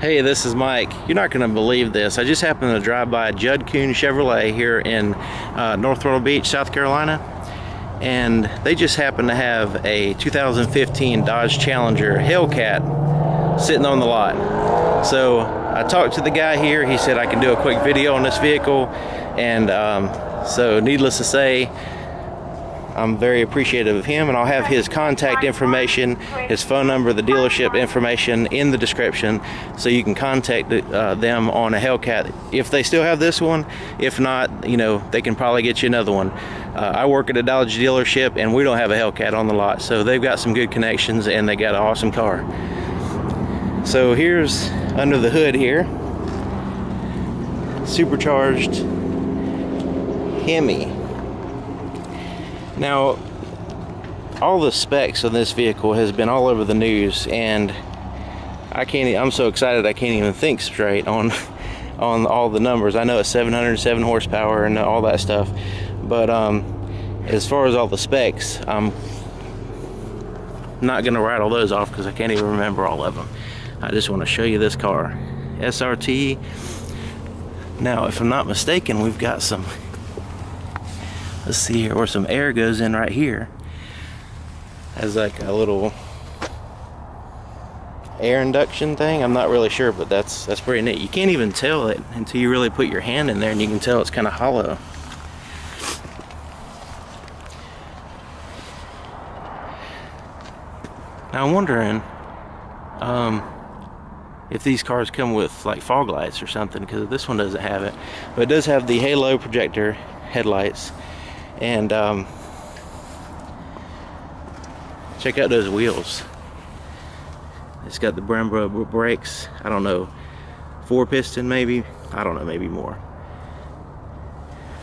Hey, this is Mike. You're not going to believe this. I just happened to drive by Judd Kuhn Chevrolet here in North Myrtle Beach, South Carolina, and they just happened to have a 2015 Dodge Challenger Hellcat sitting on the lot. So I talked to the guy here. He said I can do a quick video on this vehicle, and so needless to say, I'm very appreciative of him, and I'll have his contact information, his phone number, the dealership information in the description, so you can contact them on a Hellcat if they still have this one. If not, you know, they can probably get you another one. I work at a Dodge dealership, and we don't have a Hellcat on the lot, so they've got some good connections, and they got an awesome car. So here's under the hood here, supercharged Hemi. Now, all the specs of this vehicle has been all over the news, and I'm so excited I can't even think straight on all the numbers. I know it's 707 horsepower and all that stuff, but as far as all the specs, I'm not gonna rattle those off because I can't even remember all of them. I just want to show you this car. SRT. Now, if I'm not mistaken, we've got some, let's see here, where some air goes in right here. As like a little air induction thing. I'm not really sure, but that's pretty neat. You can't even tell it until you really put your hand in there, and you can tell it's kind of hollow. Now I'm wondering if these cars come with like fog lights or something, because this one doesn't have it, but it does have the halo projector headlights. And check out those wheels. It's got the Brembo brakes. I don't know, 4-piston maybe? I don't know, maybe more.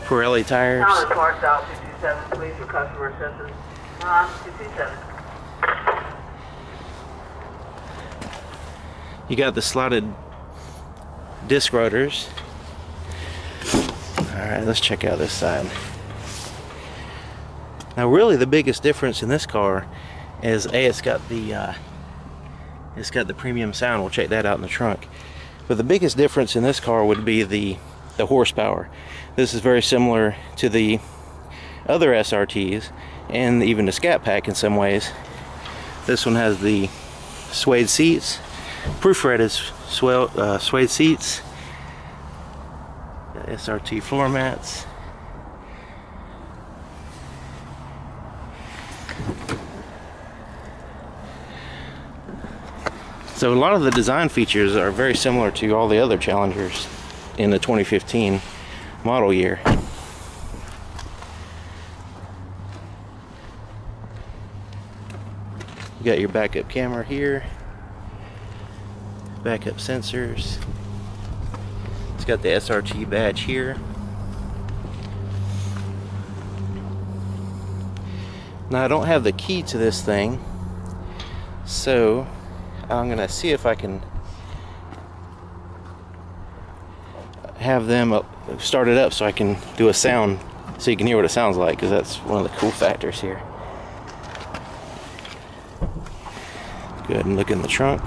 Pirelli tires. Please, for customer assistance. You got the slotted disc rotors. All right, let's check out this side. Now, really, the biggest difference in this car is it's got the premium sound. We'll check that out in the trunk. But the biggest difference in this car would be the horsepower. This is very similar to the other SRTs and even the Scat Pack in some ways. This one has the suede seats, perforated suede seats, the SRT floor mats. So a lot of the design features are very similar to all the other Challengers in the 2015 model year. You got your backup camera here, backup sensors. It's got the SRT badge here. Now, I don't have the key to this thing, so I'm gonna see if I can have them start it up so I can do a sound so you can hear what it sounds like, because that's one of the cool factors here. Let's go ahead and look in the trunk.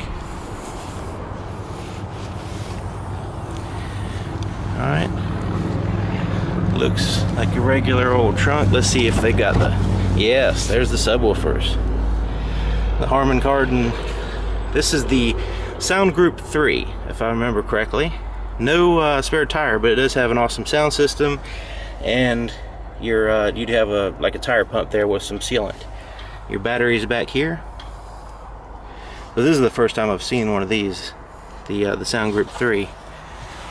All right, looks like a regular old trunk. Let's see if they got yes, there's the subwoofers, the Harman Kardon. This is the Sound Group 3, if I remember correctly. No spare tire, but it does have an awesome sound system, and you'd have like a tire pump there with some sealant. Your battery's back here. But this is the first time I've seen one of these, the Sound Group 3.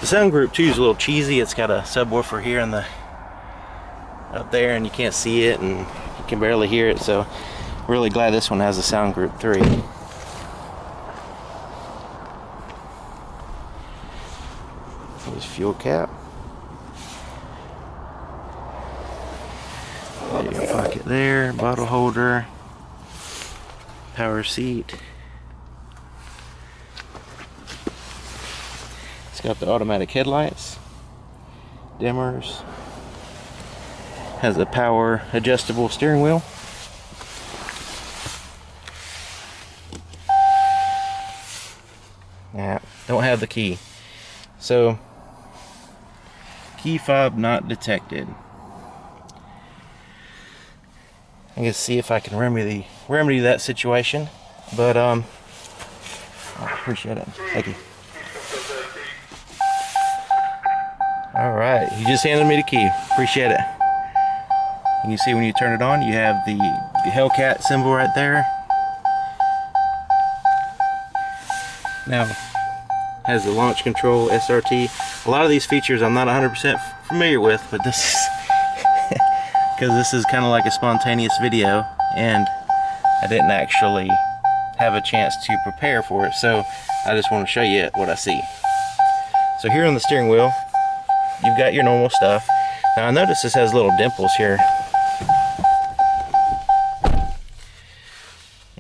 The Sound Group 2 is a little cheesy. It's got a subwoofer here and up there, and you can't see it, and you can barely hear it. So, really glad this one has the Sound Group 3. Fuel cap. Your pocket there, bottle holder, power seat. It's got the automatic headlights, dimmers, has a power adjustable steering wheel. Yeah, don't have the key. So, key fob not detected. I'm gonna see if I can remedy that situation, but I appreciate it. Thank you. All right, he just handed me the key. Appreciate it. You can see when you turn it on, you have the Hellcat symbol right there. Now, has the launch control, SRT. A lot of these features I'm not 100% familiar with, but this is because this is kind of like a spontaneous video, and I didn't actually have a chance to prepare for it, so I just want to show you what I see. So here on the steering wheel, you've got your normal stuff. Now I notice this has little dimples here.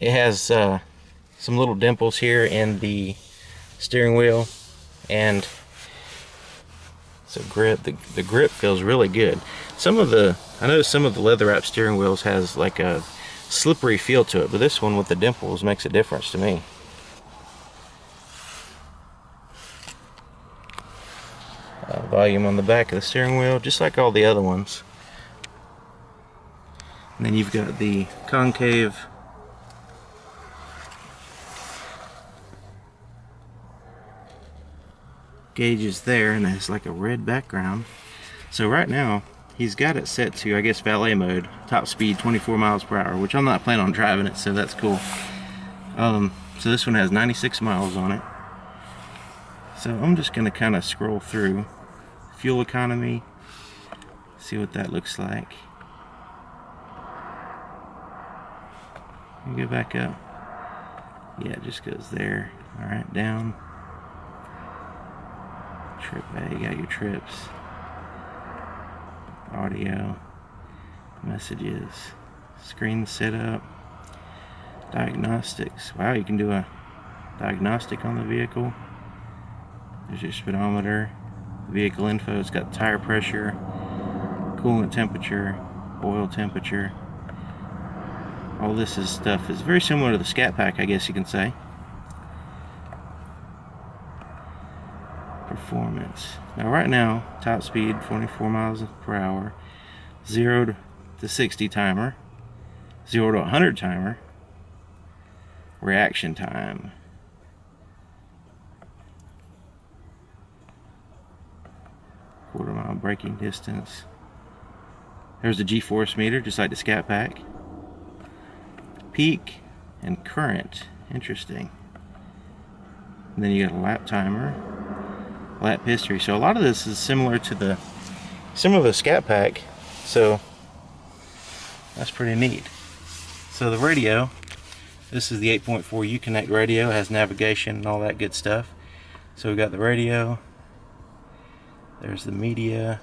It has some little dimples here in the steering wheel, and so grip, the grip feels really good. I know some of the leather wrap steering wheels has like a slippery feel to it, but this one with the dimples makes a difference to me. Volume on the back of the steering wheel, just like all the other ones. And then you've got the concave gauges there, and it's like a red background. So right now he's got it set to, I guess, valet mode, top speed 24 miles per hour, which I'm not planning on driving it, so that's cool. So this one has 96 miles on it, so I'm just gonna kind of scroll through. Fuel economy, see what that looks like. Go back up. Yeah, it just goes there. All right, down. Trip A, you got your trips. Audio, messages, screen setup, diagnostics. Wow, you can do a diagnostic on the vehicle. There's your speedometer. Vehicle info, it's got tire pressure, coolant temperature, oil temperature. All this is stuff is very similar to the Scat Pack, I guess you can say. Performance. Now right now, top speed 44 miles per hour, 0 to 60 timer, 0 to 100 timer, reaction time. Quarter-mile braking distance. There's the G-force meter, just like the Scat Pack. Peak and current. Interesting. And then you got a lap timer, lap history. So a lot of this is similar to the Scat Pack. So that's pretty neat. So the radio. This is the 8.4 Uconnect radio. It has navigation and all that good stuff. So we've got the radio. There's the media,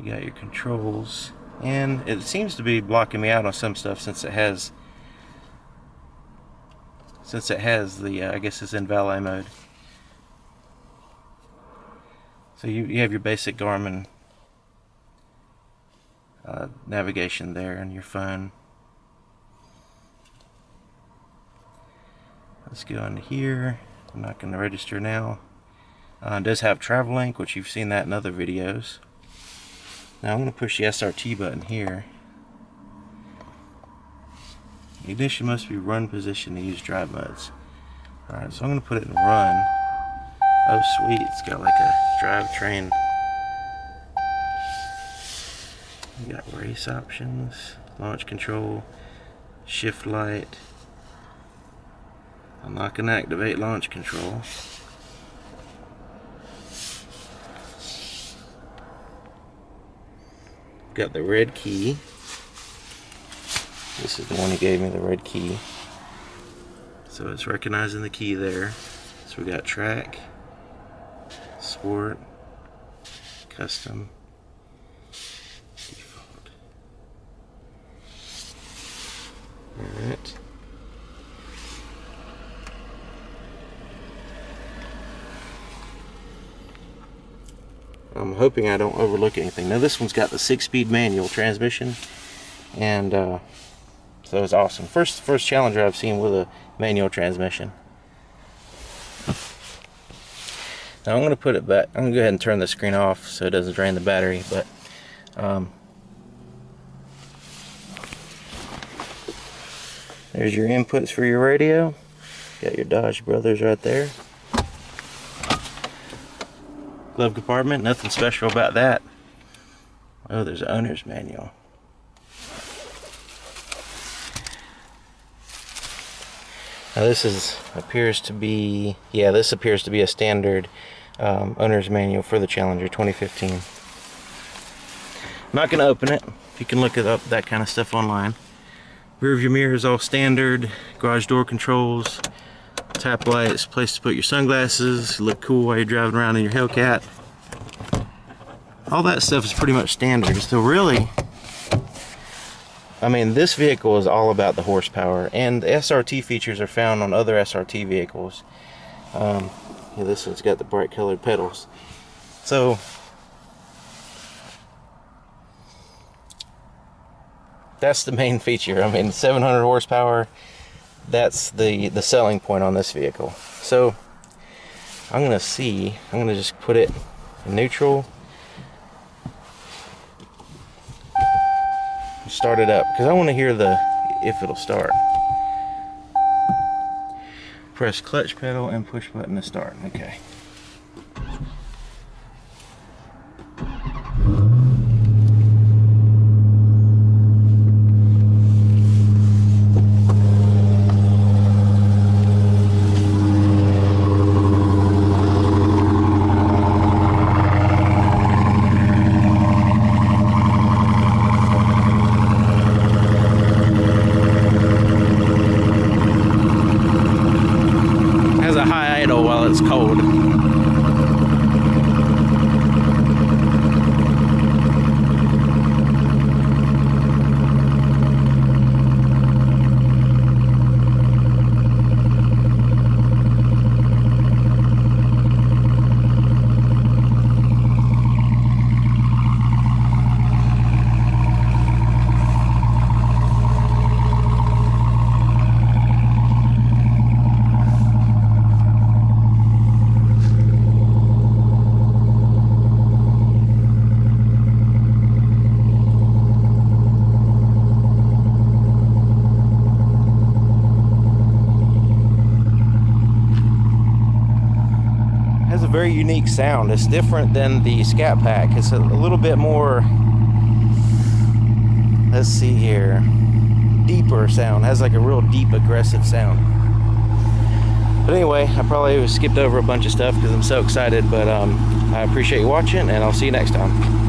you got your controls, and it seems to be blocking me out on some stuff since it has the, I guess it's in valet mode. So you have your basic Garmin navigation there on your phone. Let's go into here, I'm not going to register now. It does have travel link, which you've seen that in other videos. Now I'm going to push the SRT button here. The ignition must be run position to use drive modes. Alright, so I'm going to put it in run. Oh sweet, it's got like a drivetrain. You got race options, launch control, shift light. Unlock and activate launch control. Got the red key. This is the one who gave me the red key. So it's recognizing the key there. So we got track, sport, custom, default. Alright. I'm hoping I don't overlook anything. Now this one's got the 6-speed manual transmission, and so it's awesome. First Challenger I've seen with a manual transmission. Now I'm going to put it back. I'm going to go ahead and turn the screen off so it doesn't drain the battery. But there's your inputs for your radio. Got your Dodge Brothers right there. Glove compartment, nothing special about that. Oh, there's an owner's manual. Now this appears to be a standard owner's manual for the Challenger 2015. I'm not going to open it. You can look it up, that kind of stuff online. Rear view mirror is all standard. Garage door controls, tap lights, place to put your sunglasses, you look cool while you're driving around in your Hellcat. All that stuff is pretty much standard. So really, I mean, this vehicle is all about the horsepower, and the SRT features are found on other SRT vehicles. Yeah, this one's got the bright colored pedals. So that's the main feature. I mean, 700 horsepower, that's the selling point on this vehicle. So I'm gonna just put it in neutral, start it up, because I want to hear if it'll start. Press clutch pedal and push button to start. Okay. It's cold. Very unique sound. It's different than the Scat Pack. It's a little bit more, let's see here, deeper sound. It has like a real deep, aggressive sound. But anyway, I probably skipped over a bunch of stuff because I'm so excited, but I appreciate you watching, and I'll see you next time.